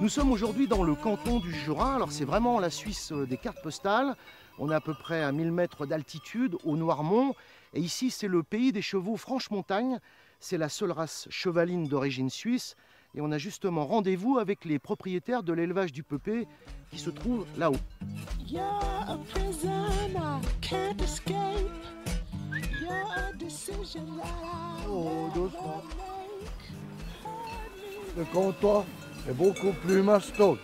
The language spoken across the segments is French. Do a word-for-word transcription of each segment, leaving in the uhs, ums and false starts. Nous sommes aujourd'hui dans le canton du Jura. Alors c'est vraiment la Suisse des cartes postales. On est à peu près à mille mètres d'altitude au Noirmont. Et ici, c'est le pays des chevaux Franches-Montagnes. C'est la seule race chevaline d'origine suisse. Et on a justement rendez-vous avec les propriétaires de l'élevage du Peupé qui se trouve là-haut. Le canton est beaucoup plus mastoc.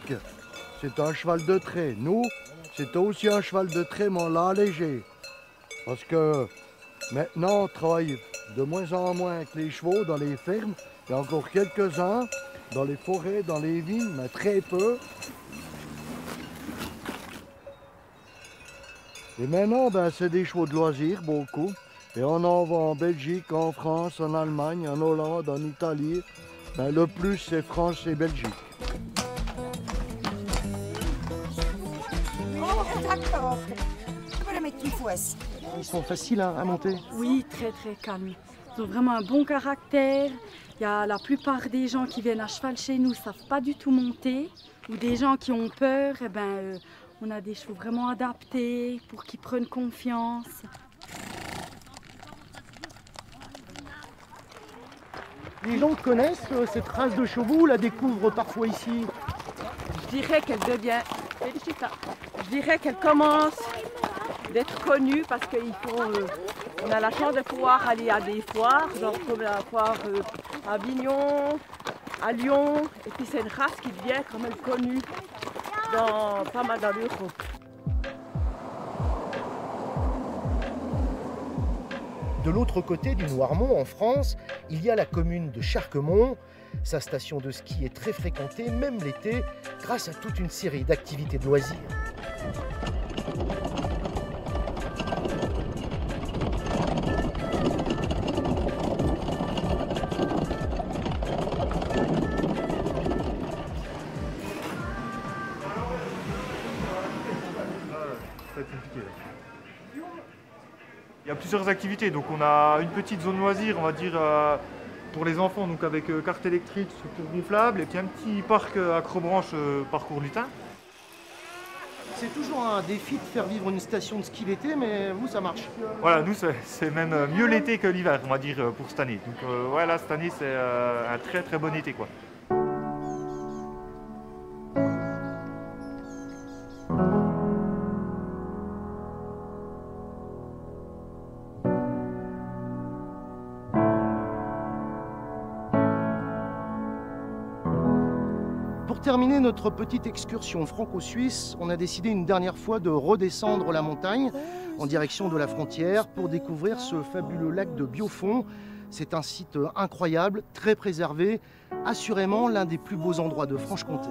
C'est un cheval de trait. Nous, c'est aussi un cheval de trait, mais on l'a allégé. Parce que maintenant, on travaille de moins en moins avec les chevaux dans les fermes. Il y a encore quelques-uns dans les forêts, dans les vignes, mais très peu. Et maintenant, ben, c'est des chevaux de loisirs, beaucoup. Et on en vend en Belgique, en France, en Allemagne, en Hollande, en Italie. Ben, le plus, c'est France et Belgique. Oh, d'accord. Je vais la mettre une fois. Ils sont faciles à, à monter? Oui, très très calmes. Ils ont vraiment un bon caractère. Il y a la plupart des gens qui viennent à cheval chez nous ne savent pas du tout monter. Ou des gens qui ont peur, eh ben, euh, on a des chevaux vraiment adaptés pour qu'ils prennent confiance. Les gens connaissent euh, cette race de chevaux ou la découvrent parfois ici? Je dirais qu'elle devient... Je dirais qu'elle commence d'être connue parce qu'on euh, a la chance de pouvoir aller à des foires, genre comme la foire euh, à Avignon, à Lyon. Et puis c'est une race qui devient quand même connue dans pas mal dans l'Europe. De l'autre côté du Noirmont, en France, il y a la commune de Charquemont. Sa station de ski est très fréquentée, même l'été, grâce à toute une série d'activités de loisirs. Il y a plusieurs activités, donc on a une petite zone loisir, on va dire, euh, pour les enfants, donc avec euh, carte électrique, structure gonflable, et puis un petit parc euh, acrobranche, euh, parcours lutin. C'est toujours un défi de faire vivre une station de ski l'été, mais vous, ça marche? Voilà, nous, c'est même mieux l'été que l'hiver, on va dire, pour cette année. Donc euh, ouais, là, cette année, c'est euh, un très très bon été, quoi. Pour terminer notre petite excursion franco-suisse, on a décidé une dernière fois de redescendre la montagne en direction de la frontière pour découvrir ce fabuleux lac de Biaufond. C'est un site incroyable, très préservé, assurément l'un des plus beaux endroits de Franche-Comté.